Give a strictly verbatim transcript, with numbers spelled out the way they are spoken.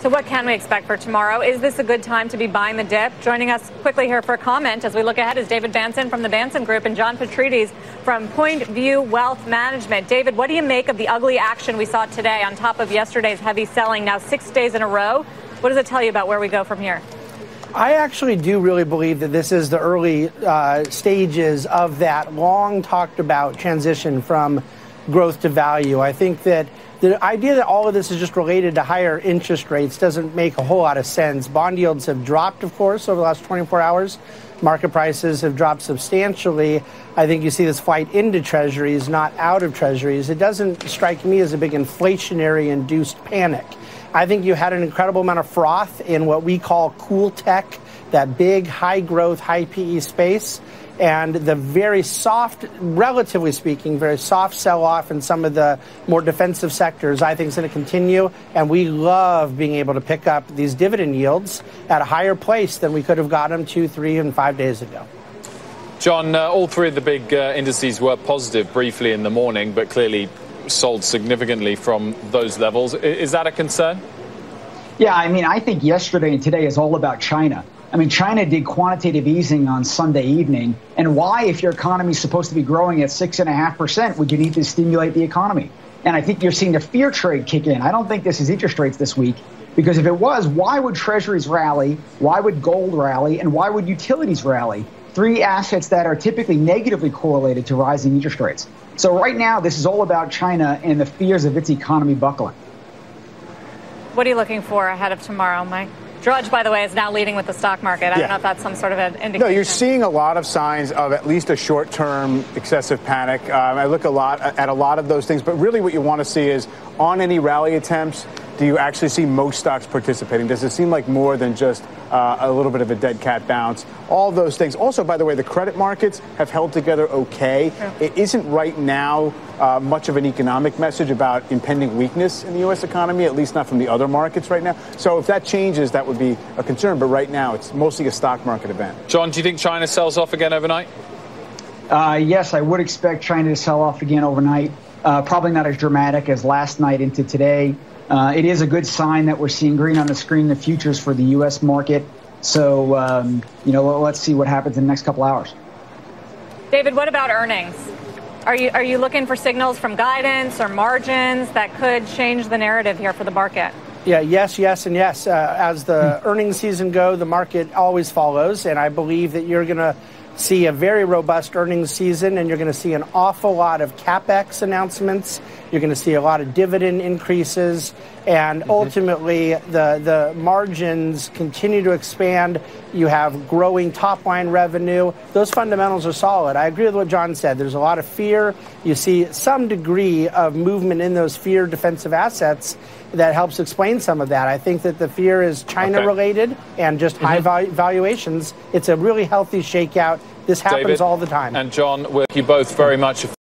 So what can we expect for tomorrow? Is this a good time to be buying the dip? Joining us quickly here for a comment as we look ahead is David Bahnsen from the Bahnsen Group and John Petrides from Point View Wealth Management. David, what do you make of the ugly action we saw today on top of yesterday's heavy selling, now six days in a row? What does it tell you about where we go from here? I actually do really believe that this is the early uh, stages of that long talked about transition from growth to value. I think that the idea that all of this is just related to higher interest rates doesn't make a whole lot of sense. Bond yields have dropped, of course, over the last twenty-four hours. Market prices have dropped substantially. I think you see this flight into treasuries, not out of treasuries. It doesn't strike me as a big inflationary-induced panic. I think you had an incredible amount of froth in what we call cool tech, that big, high-growth, high-P E space, and the very soft, relatively speaking, very soft sell-off in some of the more defensive sectors, I think is going to continue. And we love being able to pick up these dividend yields at a higher place than we could have got them two, three, and five days ago. John, uh, all three of the big uh, indices were positive briefly in the morning, but clearly sold significantly from those levels. Is that a concern? Yeah, I mean, I think yesterday and today is all about China. I mean, China did quantitative easing on Sunday evening. And why, if your economy is supposed to be growing at six and a half percent, would you need to stimulate the economy? And I think you're seeing the fear trade kick in. I don't think this is interest rates this week, because if it was, why would treasuries rally? Why would gold rally? And why would utilities rally? Three assets that are typically negatively correlated to rising interest rates. So right now, this is all about China and the fears of its economy buckling. What are you looking for ahead of tomorrow, Mike? Drudge, by the way, is now leading with the stock market. I yeah. don't know if that's some sort of an indication. No, you're seeing a lot of signs of at least a short-term excessive panic. Um, I look a lot at a lot of those things, but really what you want to see is, on any rally attempts, do you actually see most stocks participating? Does it seem like more than just uh, a little bit of a dead cat bounce? All those things. Also, by the way, the credit markets have held together okay. Sure. It isn't right now uh, much of an economic message about impending weakness in the U S economy, at least not from the other markets right now. So if that changes, that would be a concern. But right now, it's mostly a stock market event. John, do you think China sells off again overnight? Uh, yes, I would expect China to sell off again overnight. Uh, probably not as dramatic as last night into today. Uh, it is a good sign that we're seeing green on the screen, the futures for the U S market. So, um, you know, let's see what happens in the next couple hours. David, what about earnings? Are you, are you looking for signals from guidance or margins that could change the narrative here for the market? Yeah, yes, yes, and yes. Uh, as the earnings season go, the market always follows. And I believe that you're going to see a very robust earnings season, and you're going to see an awful lot of CapEx announcements. You're going to see a lot of dividend increases, and mm-hmm. ultimately the, the margins continue to expand. You have growing top-line revenue. Those fundamentals are solid. I agree with what John said. There's a lot of fear. You see some degree of movement in those fear defensive assets that helps explain some of that. I think that the fear is China-related okay. and just mm-hmm. high valu- valuations. It's a really healthy shakeout. This happens David all the time. And John, thank you both very much.